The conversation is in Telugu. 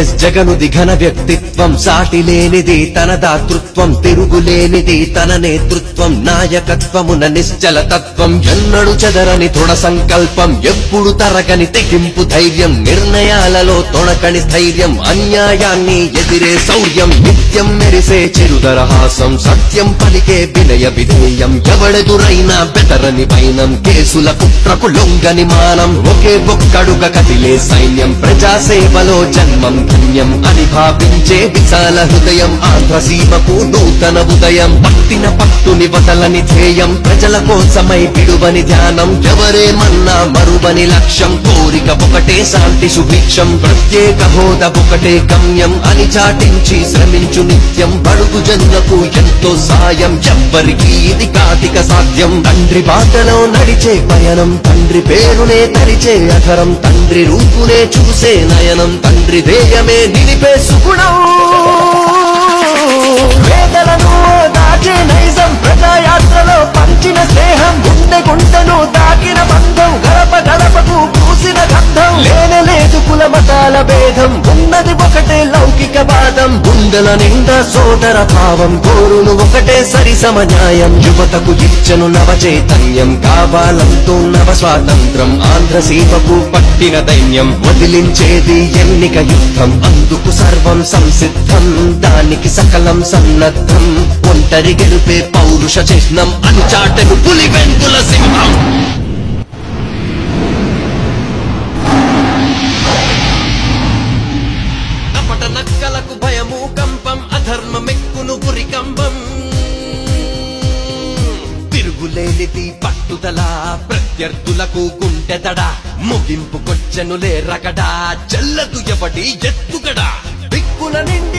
ఎస్ జగనుది ఘన వ్యక్తిత్వం సాటి లేనిది తన దాతృత్వం తిరుగులేనిది తన నేతృత్వం నాయకత్వమున నిశ్చల తత్వం ఎన్నడు చెదరని దృఢ సంకల్పం ఎప్పుడు తరగని తెగింపు ధైర్యం నిర్ణయాలలో తొణకని స్థైర్యం అన్యాయాన్ని ఎదిరే శౌర్యం నిత్యం మెరిసే చిరుదరహాసం సత్యం పలికే వినయ విధేయం ఎవడెదురైనా బెదరని భయనం కేసుల కుట్రకు లొంగని మానం ఒకే ఒక్కడుగా కదిలే సైన్యం ప్రజాసేవలో జన్మం ధన్యం అని భావించే విశాల హృదయం ఆంధ్రసీమకు నూతన ఉదయం పట్టిన పట్టుని వదలని ధ్యేయం ప్రజల కోసమై పిడువని ధ్యానం ఎవరేమన్నా మరువని లక్ష్యం కోరిక ఒకటే శాంతి సుభిక్షం ప్రత్యేక హోదా ఒకటే గమ్యం అని చాటించి శ్రమించు నిత్యం బడుగు జనులకు ఎంతో సాయం ఎవ్వరికి ఇది కాతిక సాధ్యం తండ్రి బాటలో నడిచే పయనం తండ్రి పేరునే తరిచే అధరం తండ్రి రూపునే చూసే నయనం తండ్రి ధ్యేయమే నిలిపే సుగుణం వేదలను దాచే నైజం ప్రజాయాత్రలో పంచిన స్నేహం గుండె గుంటను దాకిన బంధం గడప గడపకు పూసిన గంధం లేనలేదు కుల మతాల భేదం ఉన్నది ఒకటే లౌకిక వాదం గుండెల నిండా సోదర భావం కోరును ఒకటే సరి సమన్యాయం యువతకు ఇచ్చను నవచైతన్యం కావాలంటూ నవ స్వాతంత్రం ఆంధ్రసీమకు పట్టిన దైన్యం వదిలించేది ఎన్నిక యుద్ధం అందుకు సర్వం సంసిద్ధం దానికి సకలం సన్నద్ధం ఒంటరి గెలుపే పౌరుష చిహ్నం అనిచాటకు పులి వెంపుల సింహం కపట నక్కలకు భయము కంపం అధర్మమెక్కును గురి కంబం తిరుగులేనిది పట్టుదల ప్రత్యర్థులకు గుండె దడ ముగింపు కొచ్చనులే రగడా చెల్లదు ఎవడి ఎత్తుగడ దిక్కుల నిండి